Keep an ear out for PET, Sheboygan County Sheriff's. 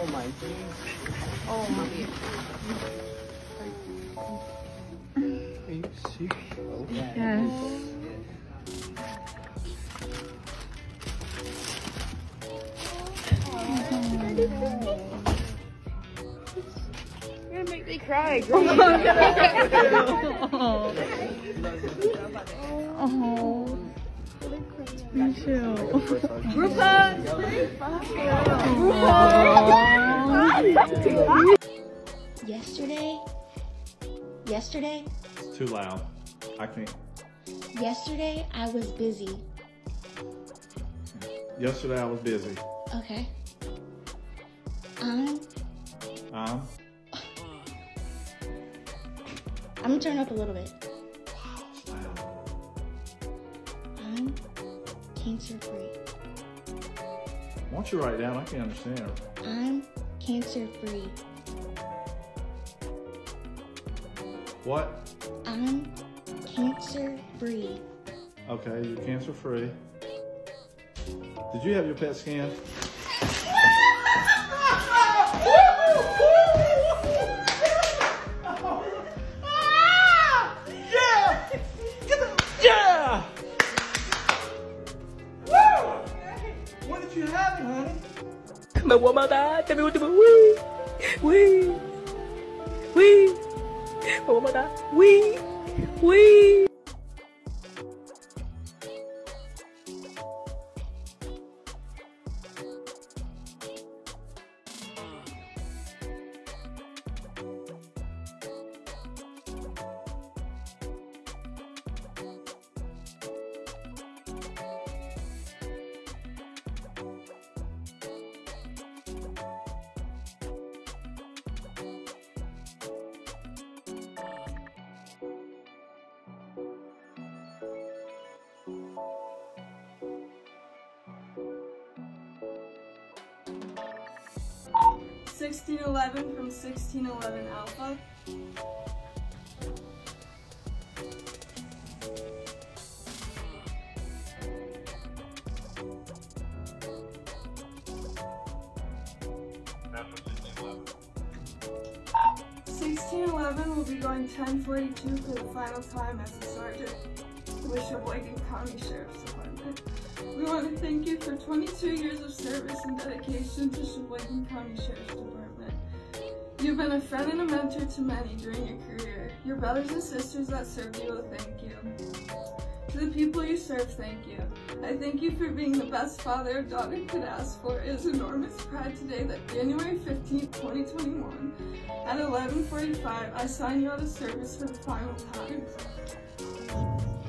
all my things. Oh my God. Are you serious? Okay. Yes. You're gonna make me cry. Oh, oh, me too. Rupa! Rupa! Yesterday. It's too loud. I can't. Yesterday I was busy. Okay. I'm gonna turn up a little bit. I'm cancer free. Why don't you write down? I can't understand it. I'm cancer free. What? I'm cancer free. Okay, you're cancer free. Did you have your PET scan? My woman died. Tell me what to do. Wee. My woman died. Wee. "1611" from "1611 Alpha. "1611 will be going 1042 for the final time as a sergeant with Sheboygan County Sheriff's Department. We want to thank you for 22 years of service and dedication to Sheboygan County Sheriff's Department. You've been a friend and a mentor to many during your career. Your brothers and sisters that served you will thank you. To the people you serve, thank you. I thank you for being the best father a daughter could ask for. It is enormous pride today that January 15, 2021 at 11:45, I sign you out of service for the final time.